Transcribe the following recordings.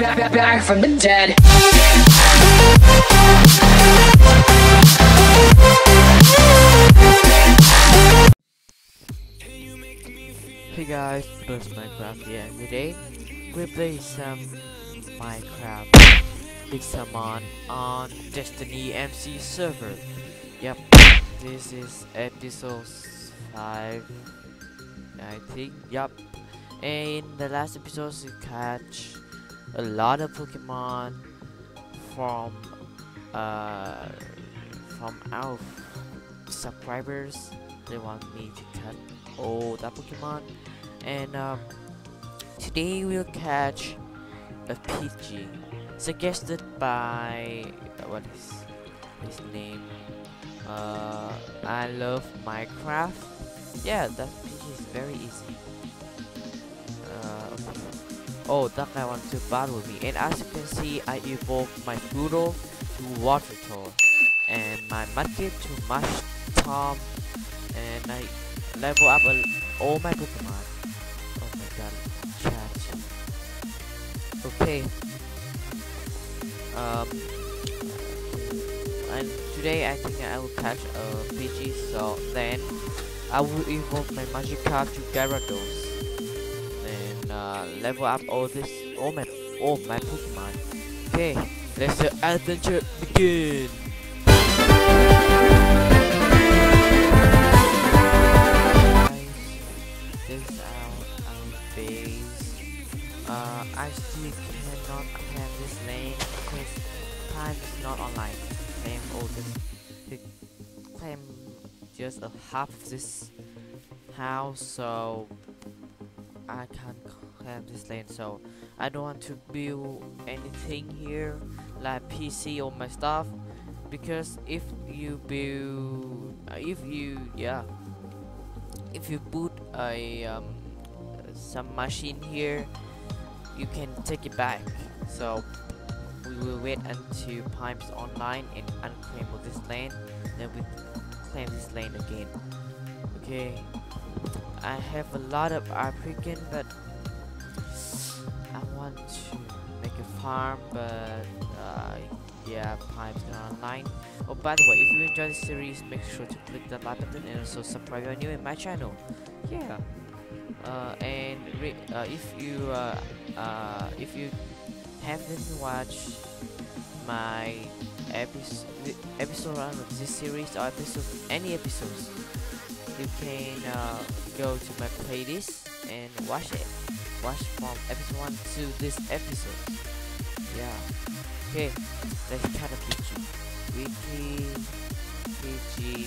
Back from the dead. Hey guys, it's Minecraft here, and today we play some Minecraft Pixelmon on Destiny MC server. Yep, this is episode 5, I think. Yep, and in the last episode we catch a lot of Pokemon from our subscribers. They want me to catch all the Pokemon, and today we'll catch a Pidgey suggested by what is his name? I love Minecraft. Yeah, that Pidgey is very easy. Oh, that guy wants to battle me, and as you can see, I evolved my Poodle to Water Tail, and my Mudkip to Mushroom, and I level up all my Pokemon. Oh my god, trash. Okay. And today I think I will catch a Pidgey, so then I will evolve my Magikarp to Gyarados. Level up all my Pokemon. Okay, let the adventure begin. This is our base. I still cannot plan this lane because time is not online. Claim all this. Claim just a half of this house, so I can't claim this lane, so I don't want to build anything here like PC or my stuff, because if you put a some machine here, you can take it back. So we will wait until Pimes online and unclaim this lane, then we claim this lane again. Okay. I have a lot of African, but I want to make a farm, but yeah, Pimes not online. Oh, by the way, if you enjoy this series, make sure to click the like button and also subscribe if you're new in my channel. Yeah. And if you haven't watched my episode of this series or any episodes, you can go to my playlist and watch it. Watch from episode 1 to this episode. Yeah. Okay, let's cut a Pidgey. Weekly Pidgey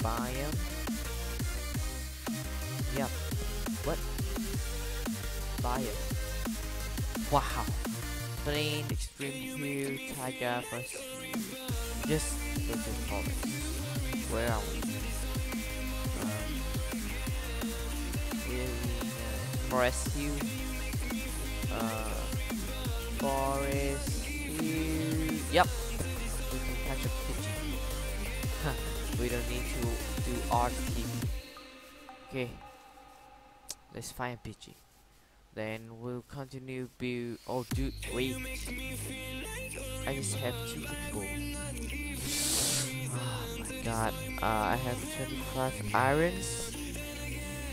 biome. Yep. What? Biome. Wow. Plain, extreme view, tiger, first. Just look at comments. Where are we? Forest Hill. Forest Hill. Yep. We can catch a Pidgey. We don't need to do RT. Okay. Let's find a Pidgey. Then we'll continue build. Oh, dude, wait. I just have 2 people. Oh my god. I have 25 irons.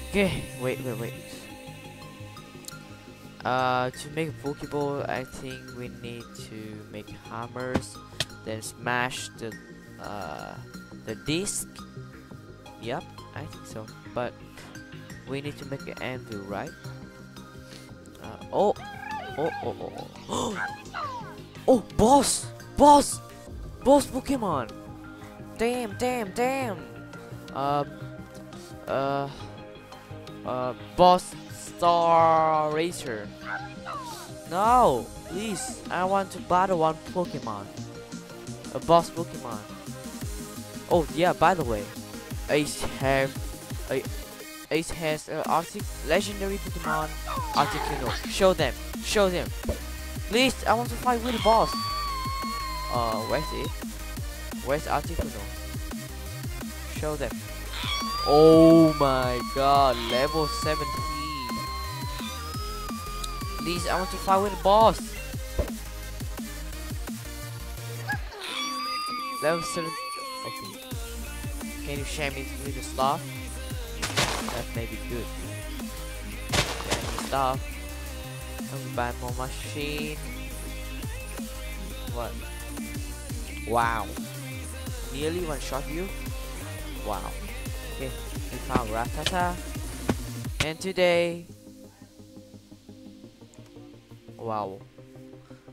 Okay, wait. To make a Pokeball, I think we need to make hammers, then smash the disc. Yep, I think so. But we need to make an anvil, right? Oh. Oh, boss Pokemon. Damn. Boss Star Racer. No, please. I want to battle one Pokemon. A boss Pokemon. Oh yeah. By the way, Ace has an Arctic legendary Pokemon, Articuno. Show them. Please, I want to fight with the boss. Where's it? Where's Articuno? Show them. Oh my god, level 17. Please, I want to fight with the boss. Level 7. Okay. Can you shame me through the stuff? That may be good. Stuff. I'm gonna buy more machine. What? Wow. Nearly one shot you? Wow. Okay, we found Rattata. And today. Wow.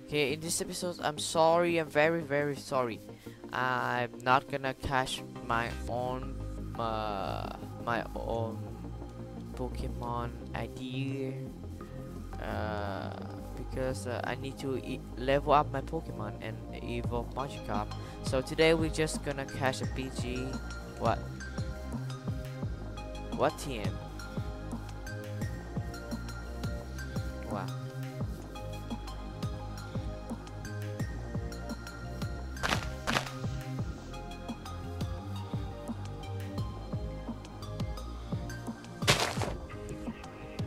Okay, in this episode, I'm sorry. I'm very sorry. I'm not gonna catch my own Pokemon idea because I need to level up my Pokemon and evolve Magikarp. So today we're just gonna catch a Pidgey. What? What TM? Wow.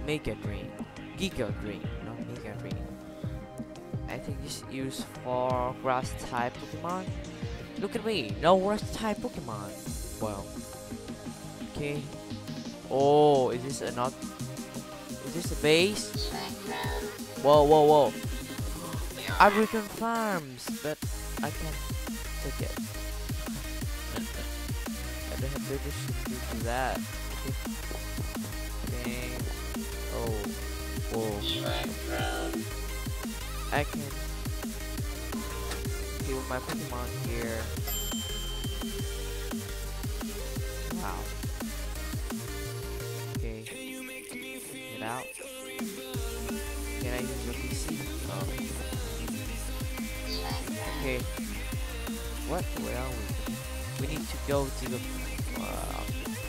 Mega Drain, Giga Drain, not Mega Drain. I think it's used for grass type Pokemon. Look at me, no grass type Pokemon. Well, okay. Oh, is this a not? Is this a base? Whoa, whoa, whoa! I reconfirms, but I can't take it. I don't have leadership to do that. Okay. Oh, whoa. I can heal my Pokemon here. Wow. Okay. Get out. Can I use your PC? Oh. Okay. What? Where are we? We need to go to the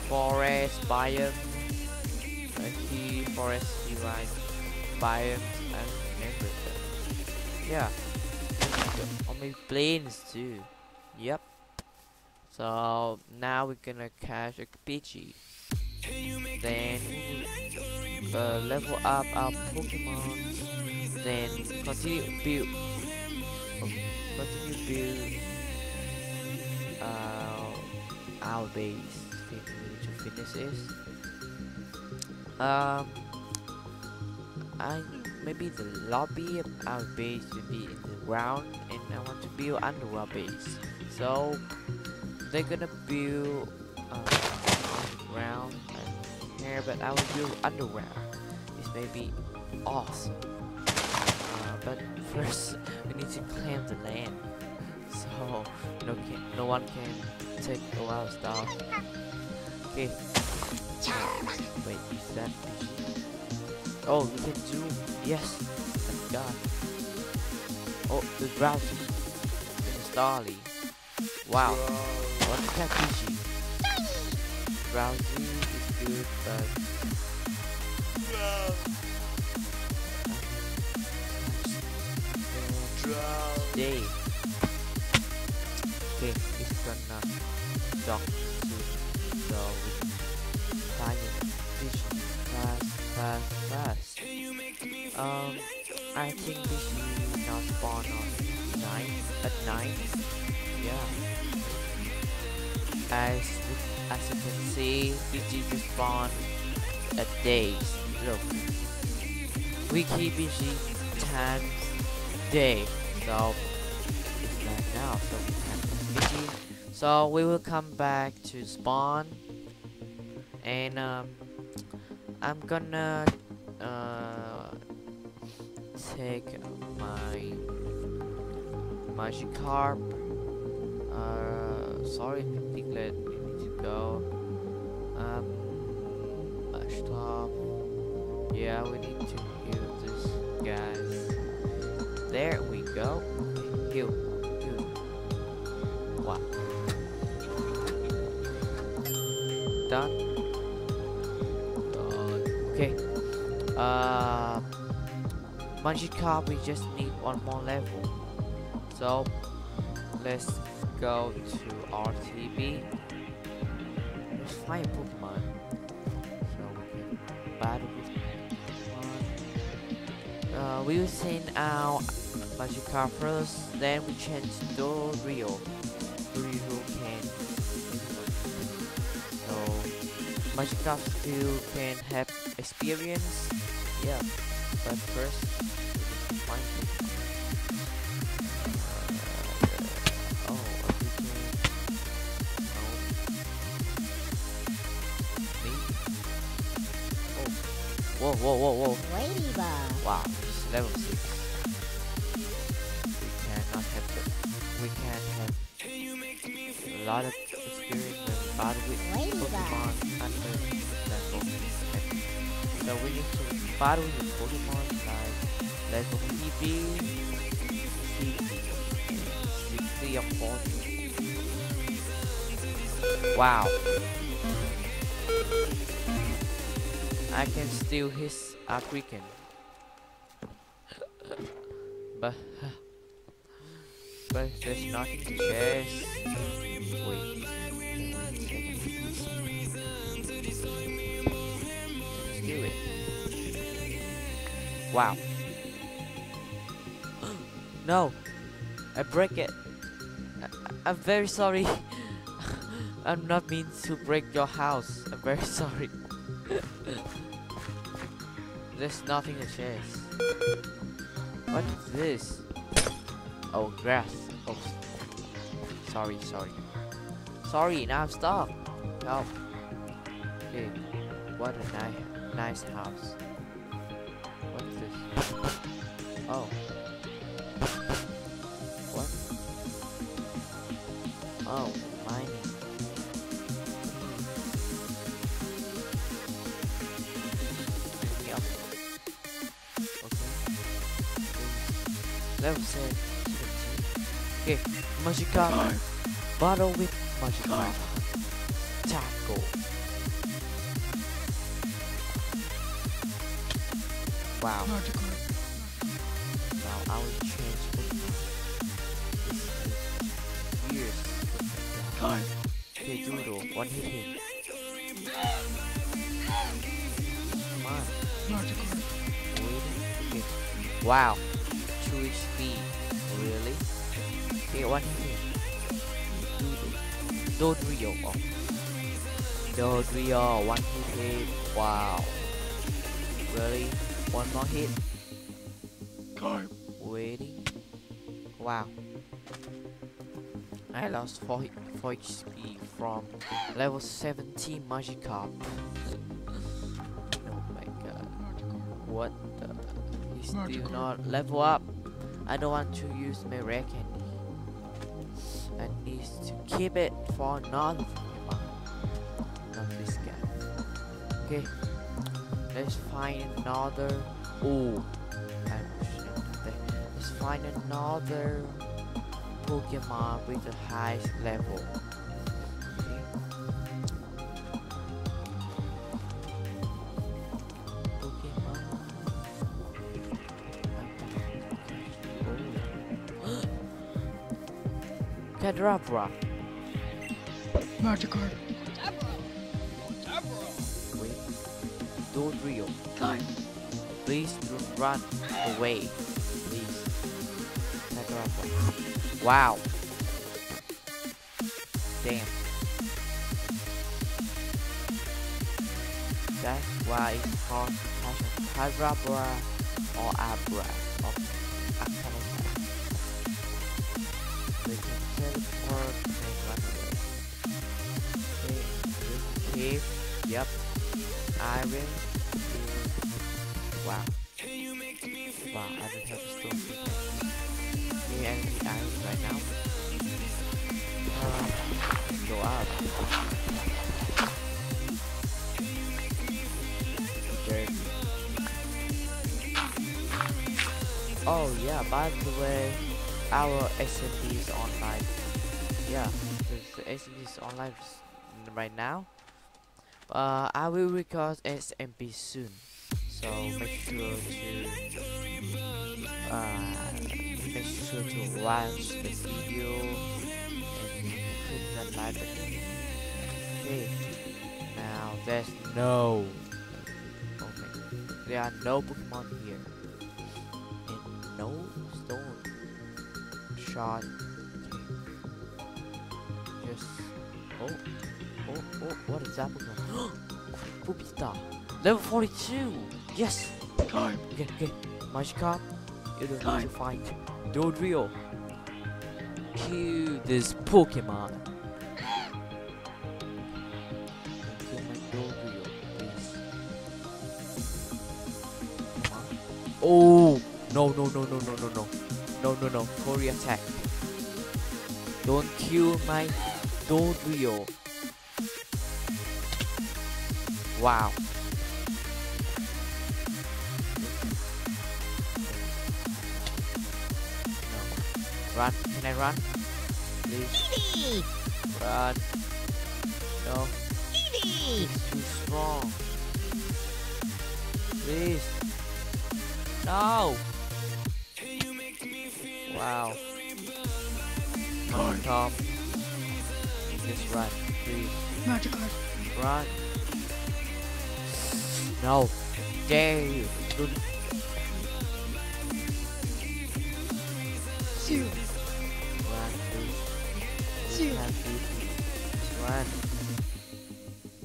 forest biome. Key forest design biomes and everything. Yeah, or maybe plains too. Yep. So now we're gonna catch a Pidgey. Then level up our Pokemon. Then continue build our base. Okay, we need to finish this. I maybe the lobby of our base will be in the ground, and I want to build underground base. So they're gonna build underground here, but I will build underground. This may be awesome. But first, we need to claim the land, so no one can take all our stuff. Okay. Wait, is that Pidgey? Oh, we can zoom. Yes, thank God. Oh, the ground is Starly. Wow, what is that Pidgey? Browsing is good, but day. Okay, it's gonna dock soon, so we can fast. I think this is now spawn on at night. Yeah. As you can see, Pidgey just spawn at days. Look, we keep Pidgey times day, so it's not now. So we can Pidgey. So we will come back to spawn. And I'm gonna take my Magikarp. Sorry, Piglet, we need to go. Stop. Yeah, we need to heal this guys. There we go. Heal. Wow. Done. Okay, Magikarp, we just need one more level. So, let's go to RTB. Let's find Pokemon. So, we can battle with Pokemon. we using our Magikarp first, then we change to Dorio. Magikarp still can have experience, yeah, but first find it. Oh, Articuno. Oh, whoa. Ladybug. Wow, it's level 6. We cannot have the, we can have a lot of experience with Pokemon under level 10. So we need to battle with Pokemon like level EV, 3 or 4. Wow. I can steal his Articuno. But there's not a chance. Wait. Do it. Wow. No, I break it. I'm very sorry. I'm not mean to break your house. I'm very sorry. There's nothing to chase. What is this? Oh, grass. Oh, sorry. Now I'm stuck. No. Okay. What a nice house. What is this? Oh. What? Oh, mining. Yep. Okay. Level 6. Okay, Magikarp. Battle with Magikarp. Tackle. Wow. Now I will change Pokemon. Years. Okay, Doodle, one hit him. Come on. Wait. Okay. Wow. 2 HP. Really? Okay, one hit him. Doodle. Dodrio. Oh. Dodrio, one hit him. Wow. Really? One more hit. Carp. Waiting. Wow. I lost 4 HP from level 17 Magikarp. Oh my god. What the? He still not level up. I don't want to use my rare candy. I need to keep it for another Pokemon. Not this guy. Okay. Let's find another. Oh, let's find another Pokemon with the highest level. Okay. Pokemon. Oh. Kadabra. Magikarp. Dodrio, please run away, please. Wow. Damn. That's why it's called Kadabra or Abra. They can teleport and run away. Okay, yep. I will. Wow. Wow, I don't have a stone. Yeah, I need iron right now. Let's go up. Okay. Oh yeah, by the way, our SMP is online. Yeah, the SMP is online right now. I will record SMP soon, so make sure to watch the video and click that like button. Okay, now there's no. Okay, there are no Pokemon here. No stone shot. Okay. Just oh, what is that Pokemon? Pupita. Level 42. Yes. Time. Okay. Magikarp, you don't need to fight. Dodrio. Kill this Pokemon. Kill my Dodrio, please. Oh no, furry attack. Don't kill my Dodrio. Wow. Run, can I run? Please. Run. No. It's too strong. Please. No. Wow. On top. Just run, please. Magikarp. Run. No. Dare you. Good. Two. One.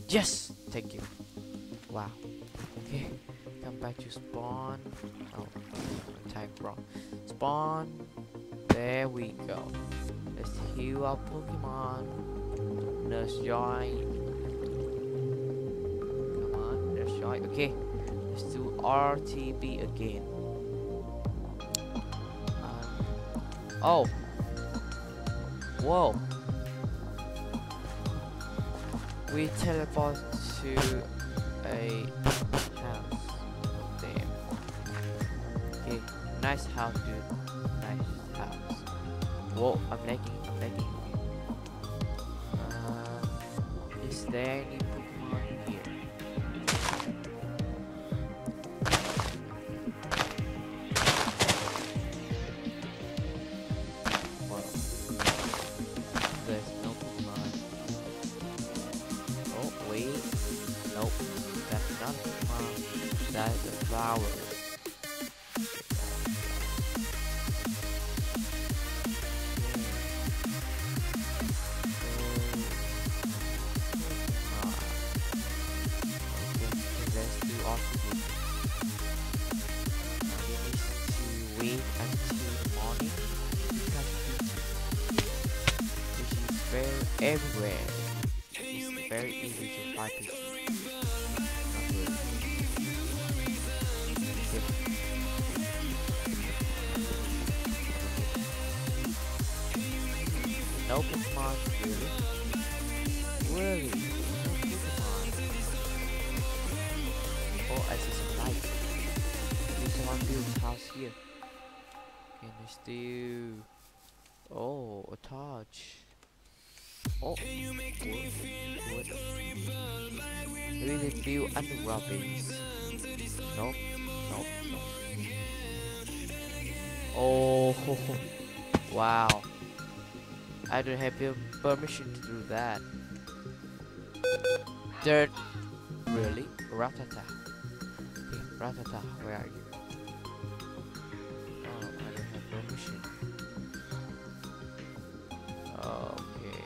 Yes! Thank you. Wow. Okay. Come back to spawn. Oh, type wrong. Spawn. There we go. Let's heal our Pokemon. Nurse Joy. Come on, Nurse Joy. Okay. Let's do RTB again. Oh. Whoa. We teleport to a house there. Okay, nice house, dude. Nice house. Whoa, I'm lagging. Is there any Pokemon here? No Pokemon, really? No Pokemon. Oh, I see some light. There's someone building house here. Can I steal? Oh, a torch. Oh, wood. We need to build underground base. Nope. Oh, wow. I don't have your permission to do that. Dirt. Really? Rattata. Okay, Rattata, where are you? Oh, I don't have permission. Okay.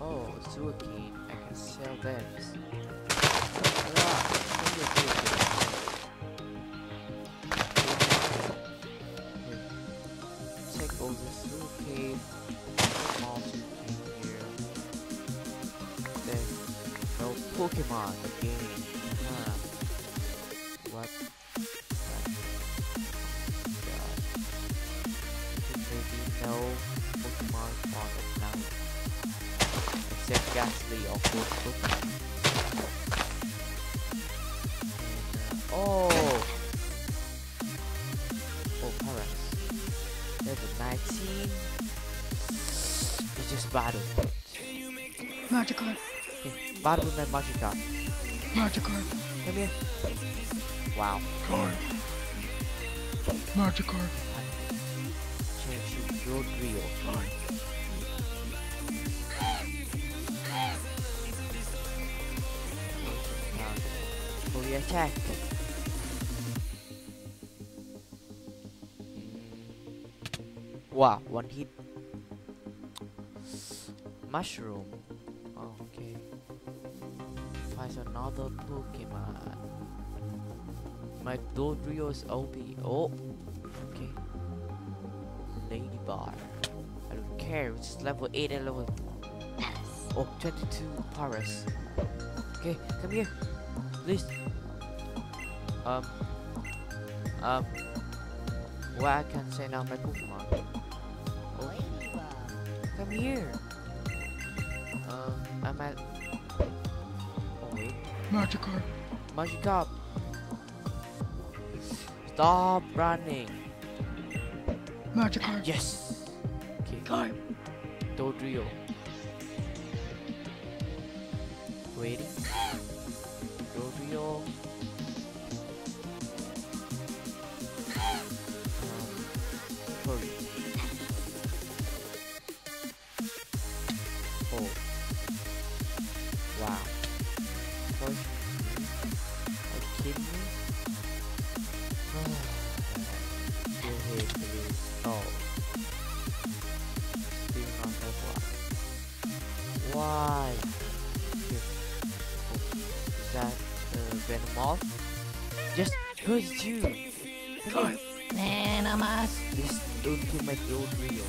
Oh, Suikine. I can sell them. Pokemon again. What? Maybe no Pokemon on the night. Except Ghastly or Pokemon. Oh, Paras. Level 19. We just battled. Magikarp. Battle with my Magikarp. Come here. Wow. Magikarp. Change to Dodrio. Fully attack. Wow, one hit. Mushroom. Oh, okay. Finds another Pokemon. My Dodrio is OP. Oh, okay. Lady Bar. I don't care. It's level 8 and level. Paras. Oh, 22 Paras. Okay, come here, please. Well, I can send out my Pokemon. Okay. Come here. I'm at. Oh wait. Magikarp. Magikarp. Stop running. Magikarp. Yes. Okay. Carp. Dodrio. Wait. Dodrio. Why? Okay. Oh, is that Venomoth? Just hurt you! God. Venomoth! Just don't kill my Dodrio.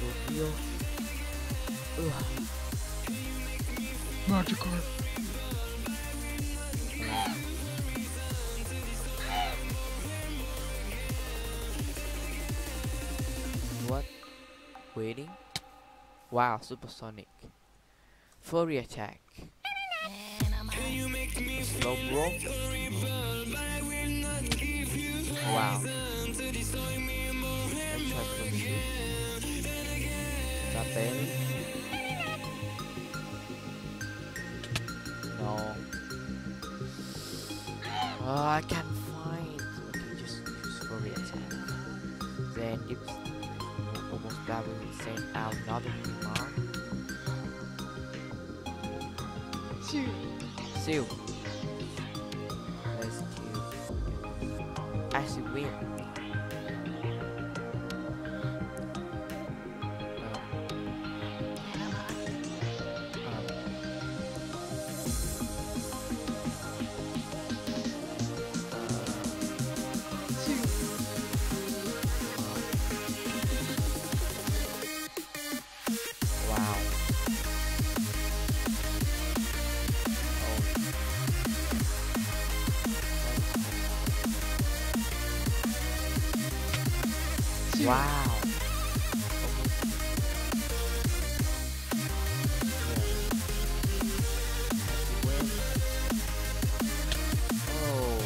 Dodrio? Ugh. Magikarp. What? Waiting? Wow, supersonic. Furry attack. Slow blow. Wow. Let's try to do nothing. No. I can't find. Okay, just use furry attack. Then it's almost got to send out another remark. Seal. Let's kill. As you win. Wow. Oh.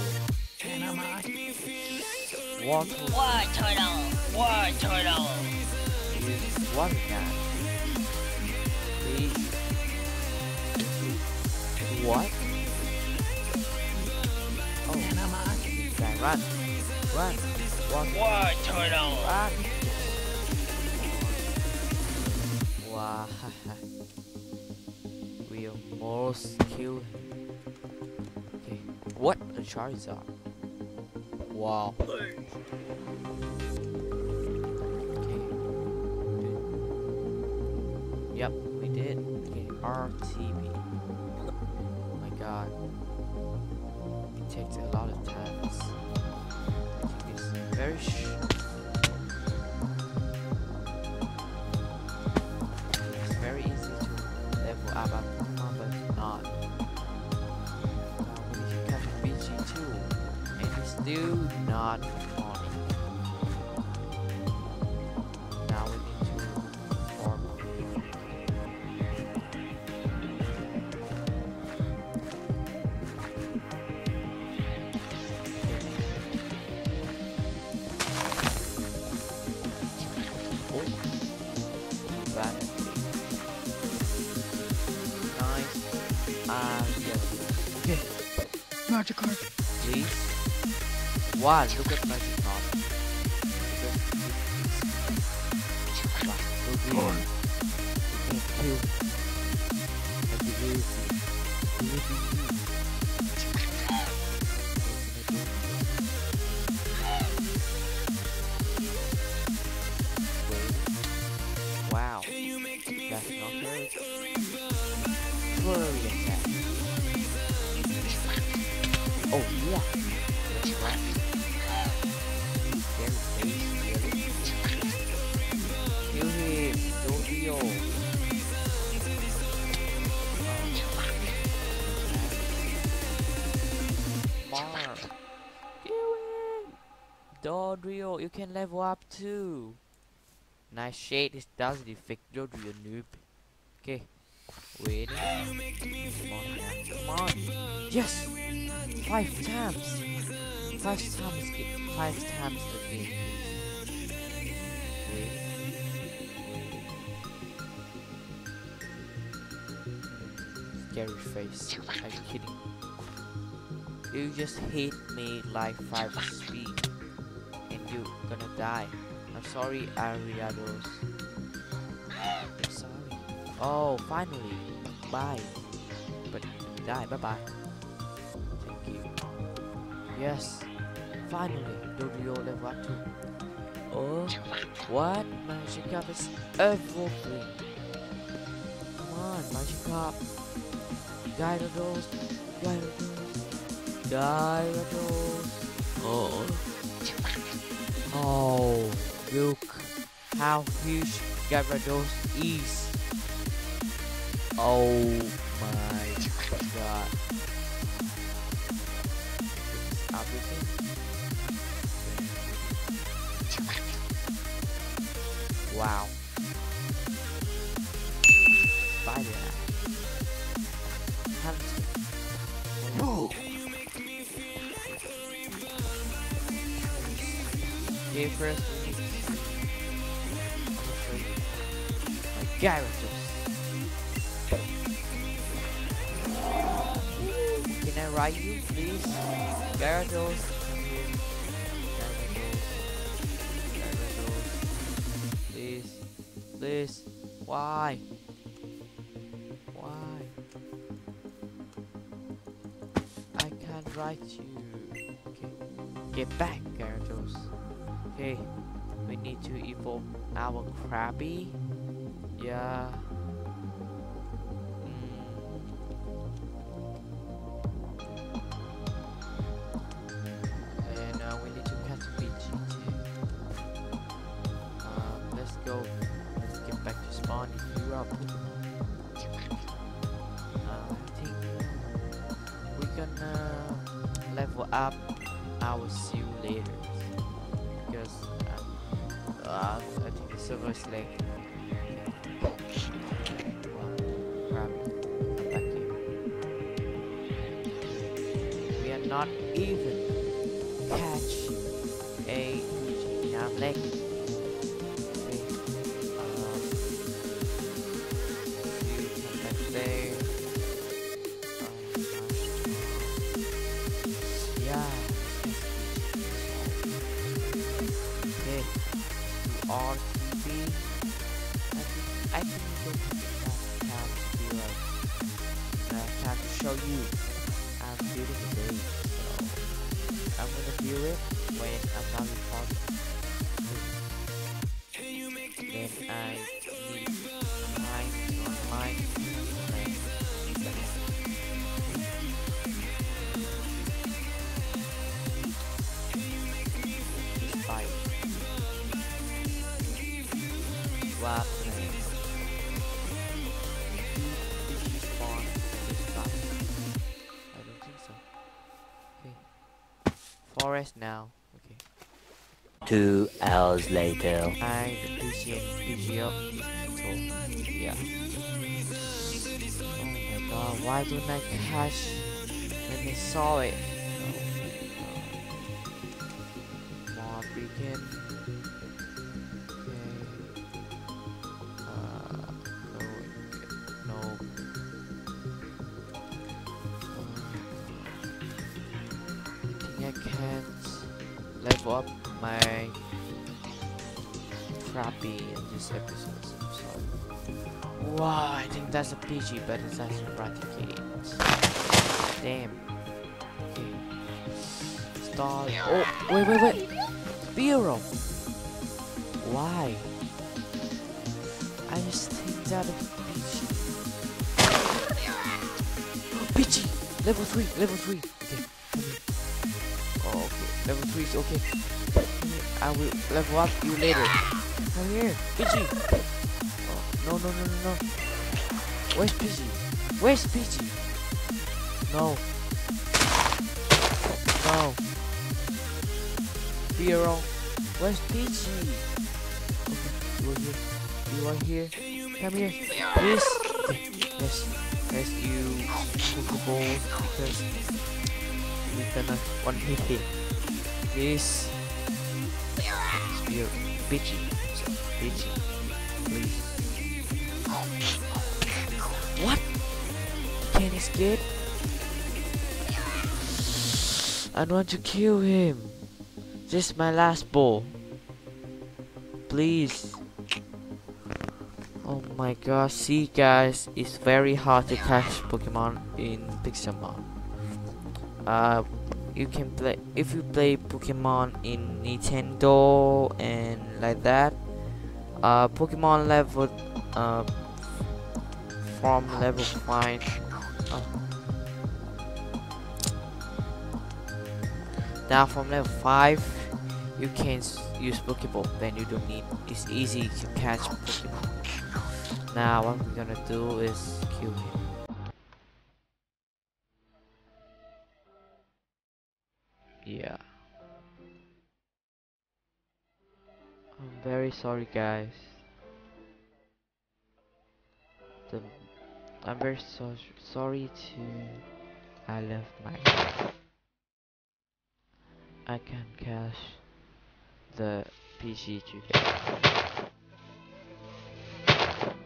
Water Tail. What is that? What? Oh. Run. What turtle? Wow, we are more skilled. Okay, what a Charizard! Wow. Okay. Yep, we did. Okay, RTV. Oh my God, it takes a lot of times. Very it's very easy to level up a Pokemon, but not. We can catch a Pidgey too, and it's still not on it. Now we need to form. Magikarp. Please. Wow, look at Magikarp. worry attack. Oh yeah, it's laughing. Kill him, Dorio. Mar. Kill him. Dodrio, you can level up too. Nice shade, this doesn't affect Dodrio, noob. Okay. Wait. Come on. Yes! 5 times! 5 times, 5 times the game. Wait. Scary face. Are you kidding? You just hit me like 5 speed. And you're gonna die. I'm sorry, Ariados. I'm sorry. Oh, finally. Bye. But die. Bye-bye. Thank you. Yes. Finally. Dorio level up too. Oh. What? Magikarp is everything. Come on, Magikarp. Gyarados. Gyarados. Oh. Oh. Look how huge Gyarados is. Oh my god. Wow. Bye there. Whoa. Okay, first we need to Gyarados. Can I ride you, please? Gyarados. Gyarados. Please. Please. Why? Why? I can't ride you. Okay. Get back, Gyarados. Okay. We need to evolve our Krabby. Yeah. Up our see you later because I think the server is late. Wow, crap. I'm back here. We are not even catching a Pidgey. I'm late. Okay. You come back today. Show you I'm building a base, so I'm gonna build it when I'm not recording. Then I need online to wow. Forest now. Okay. 2 hours later. I appreciate Pidgey up. Yeah. Oh my god, why don't I catch when they saw it? Oh my god. More beacon. Okay. No. I can't level up my Krabby in this episode, so I'm sorry. Wow, I think that's a Pidgey, but it's actually Rattata. Damn. Okay. Starly. Oh, wait. Spiro. Why? I just think that a Pidgey. Level 3, level 3. Okay. Oh, okay. Level 3 is okay. I will level up you later. Come here, Pidgey. Oh, no, no, no, no, no. Where's Pidgey? Where's Pidgey? No. No. Hero. Where's Pidgey? Okay, you are here. You are here. Come here. Please. Yes. As you Pokeball, because we cannot one hit him. Please, spear Pidgey, Pidgey, please. What? Can he escape? I want to kill him. This is my last ball. Please. Oh my gosh, see guys, it's very hard to catch Pokemon in Pixelmon. You can play, if you play Pokemon in Nintendo and like that, Pokemon level from level 5 now from level 5 you can use Pokeball, then you don't need, it's easy to catch Pokemon. Now what we're gonna do is kill him. Yeah. I'm very sorry guys. I'm very sorry to I left my cat. I can catch the PC today.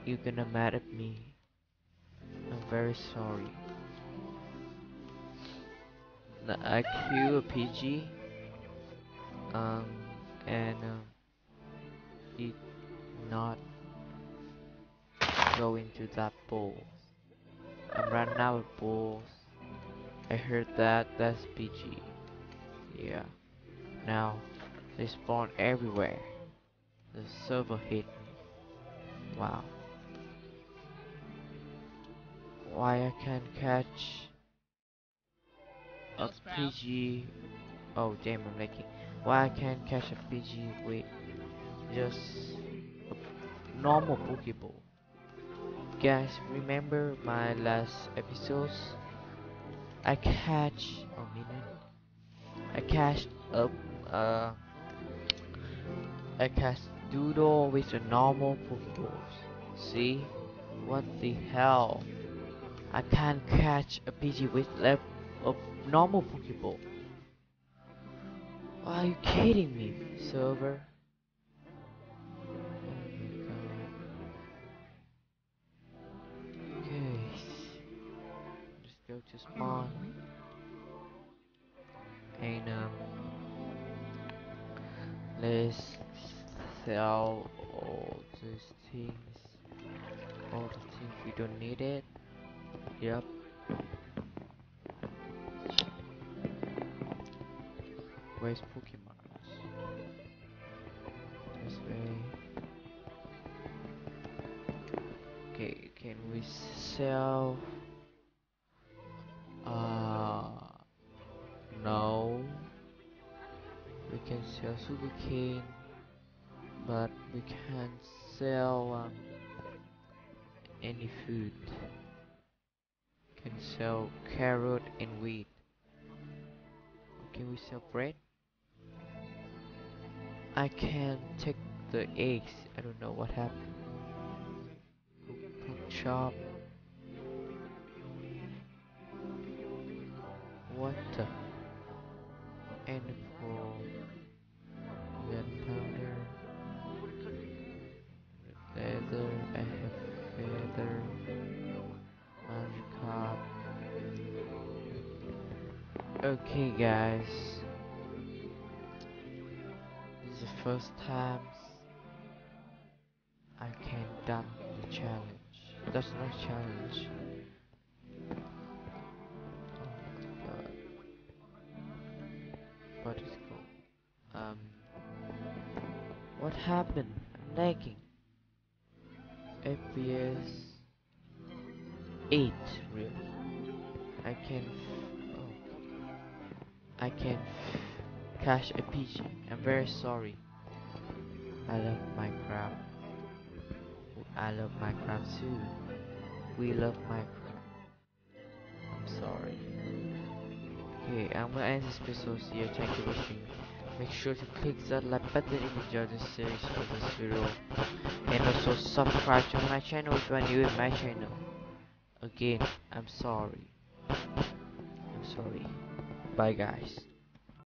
You're gonna mad at me. I'm very sorry. Now, I kill a Pidgey. Did not go into that bowl. I'm running out of balls. I heard that. That's Pidgey. Yeah. Now they spawn everywhere. The server hit me. Wow. Why I can't catch a Pidgey? Oh damn, I'm lacking. Why I can't catch a Pidgey with just a normal Pokeball? Guys, remember my last episodes? I catch Doodle with a normal Pokeball. See? What the hell? I can't catch a Pidgey with left of normal Pokeball. Are you kidding me, server? Okay, just go to spawn and let's sell all these things. All the things we don't need it. Yep. Where's Pokemon? This way. Okay, can we sell? No. We can sell sugarcane, but we can't sell any food. Can sell carrot and wheat. Can we sell bread? I can't take the eggs. I don't know what happened. Cook shop. What the? And for gunpowder, leather. I have feather. Okay guys, this is the first time I can dump the challenge. That's not a challenge. Oh my god. But it's cool. What happened? I'm lagging. FPS 8 really. I can catch a Pidgey. I'm very sorry. I love Minecraft. I love Minecraft too. We love Minecraft. I'm sorry. Okay, I'm gonna end this episode here. Thank you for watching. Make sure to click that like button if you enjoyed this series of this video, and also subscribe to my channel if you are new in my channel. Again, I'm sorry. Bye guys.